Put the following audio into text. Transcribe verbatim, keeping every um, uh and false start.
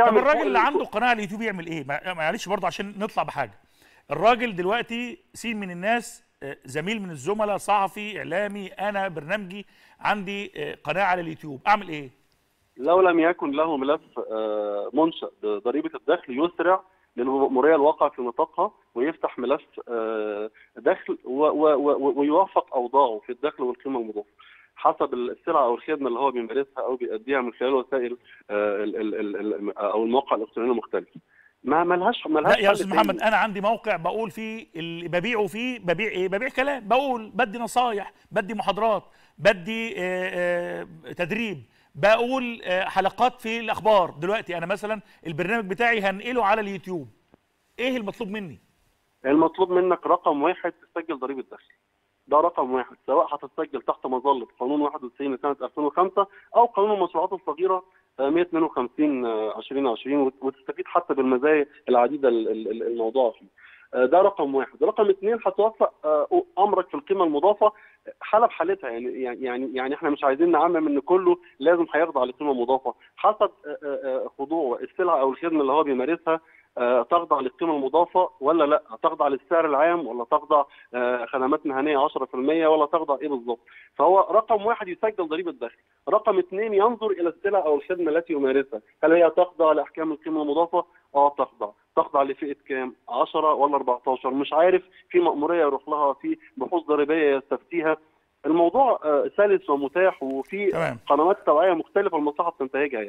طب الراجل اللي عنده قناه على اليوتيوب يعمل ايه؟ معلش برضه عشان نطلع بحاجه. الراجل دلوقتي سين من الناس، زميل من الزملاء، صحفي، اعلامي، انا برنامجي عندي قناه على اليوتيوب، اعمل ايه؟ لو لم يكن له ملف منشأ بضريبه الدخل يسرع للمأمورية الواقع في نطاقها ويفتح ملف دخل ويوافق اوضاعه في الدخل والقيمه المضافه حسب السلعه او الخدمه اللي هو بيمارسها او بيأديها من خلال وسائل او المواقع الالكترونيه المختلفه. ما ملهاش ملهاش لا يا استاذ محمد، انا عندي موقع بقول فيه اللي ببيعه فيه، ببيع ايه؟ ببيع كلام، بقول بدي نصايح، بدي محاضرات، بدي آآ آآ تدريب، بقول حلقات في الاخبار. دلوقتي انا مثلا البرنامج بتاعي هنقله على اليوتيوب، ايه المطلوب مني؟ المطلوب منك رقم واحد تسجل ضريبه دخل، ده رقم واحد، سواء هتتسجل تحت مظله قانون واحد وتسعين سنه ألفين وخمسة او قانون المشروعات الصغيره مئة واثنين وخمسين ألفين وعشرين، وتستفيد حتى بالمزايا العديده الموضوعه فيه. ده رقم واحد. رقم اثنين هتوفق امرك في القيمه المضافه حالة بحالتها، يعني يعني يعني احنا مش عايزين نعمم ان كله لازم هيخضع لقيمه مضافه، حسب خضوعه السلعه او الخدمه اللي هو بيمارسها تخضع للقيمه المضافه ولا لا، تخضع للسعر العام ولا تخضع خدمات مهنيه عشرة بالمئة ولا تخضع ايه بالظبط. فهو رقم واحد يسجل ضريبه دخل، رقم اثنين ينظر الى السلع او الخدمه التي يمارسها، هل هي تخضع لاحكام القيمه المضافه؟ اه تخضع، تخضع لفئه كام؟ عشرة ولا أربعة عشر؟ مش عارف، في مأموريه يروح لها، في بحوث ضريبيه يستفتيها. الموضوع سلس ومتاح وفي قنوات توعيه مختلفه المصلحه بتنتهجها.